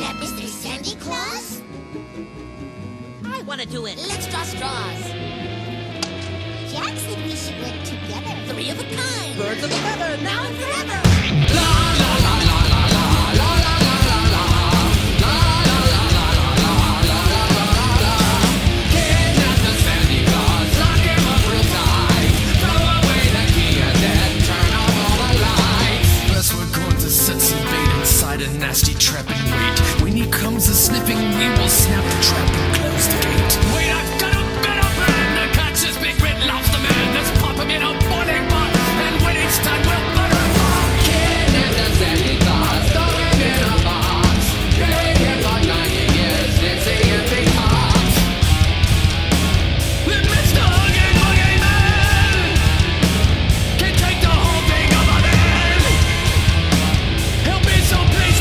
kidnap Mr. Sandy Claws? I want to do it. Let's draw straws. Jack said we should work together. Three of a kind. Birds of a feather, now and forever. Nasty trap and wait. When he comes a sniffing, we will snap the trap and close the gate. Wait, I've got a better plan. I can't just big red lobster man. Let's pop him in a boiling pot, and when it's done, we'll butter him up. Kidnap the Sandy Claws, throw him in a box. Drag him for 90 years, it's a empty box. With Mr. Hoogie Man can take the whole thing over then. He'll be so pleased.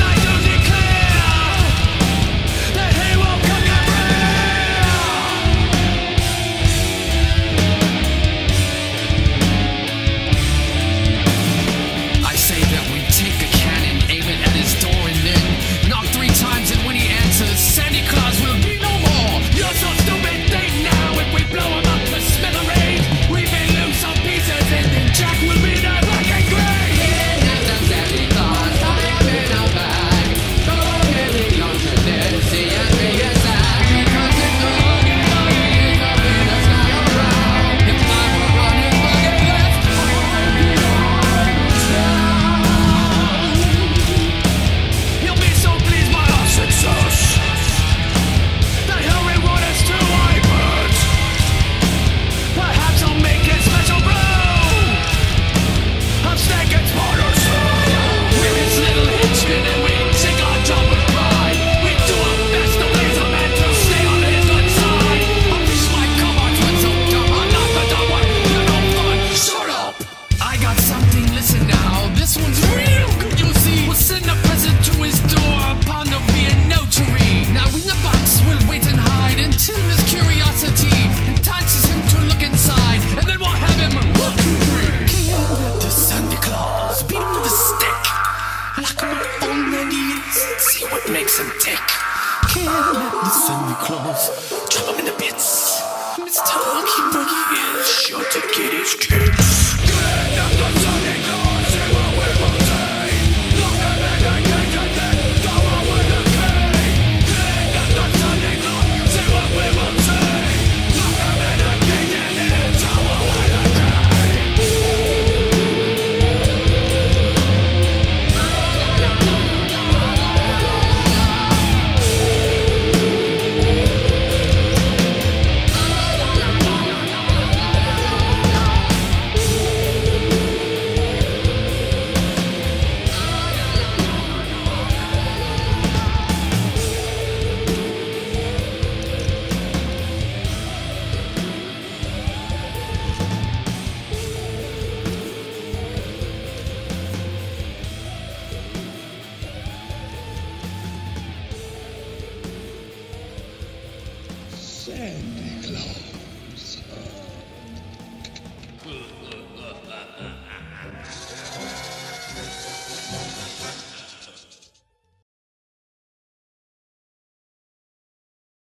See what makes him tick. Kidnap the Sandy Claws, chop him into bits. Mr. Hoogie Boogie is sure to get his kicks. Kidnap the Sandy Claws, see what we will say. Lock him in the cage and then throw away the key. Kidnap the Sandy Claws, see what we will say. Lock him in the cage and then throw away the key. Sandy Claws.